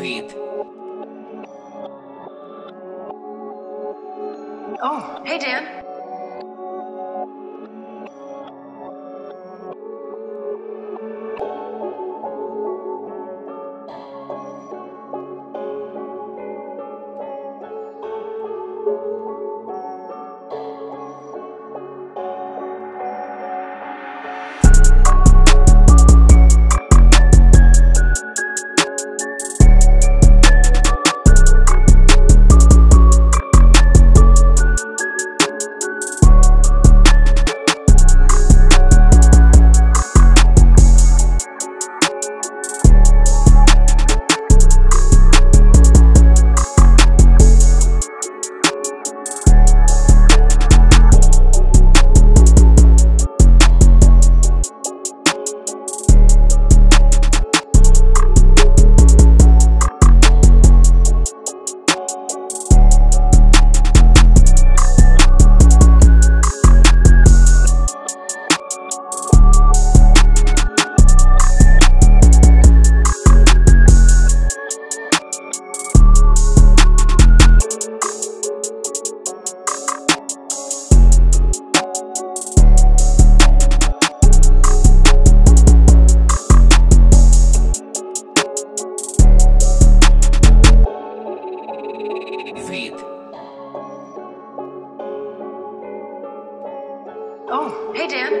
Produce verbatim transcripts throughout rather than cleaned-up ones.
feet. Oh, hey, Dan. Oh, hey Dan.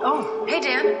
Oh, hey Dan.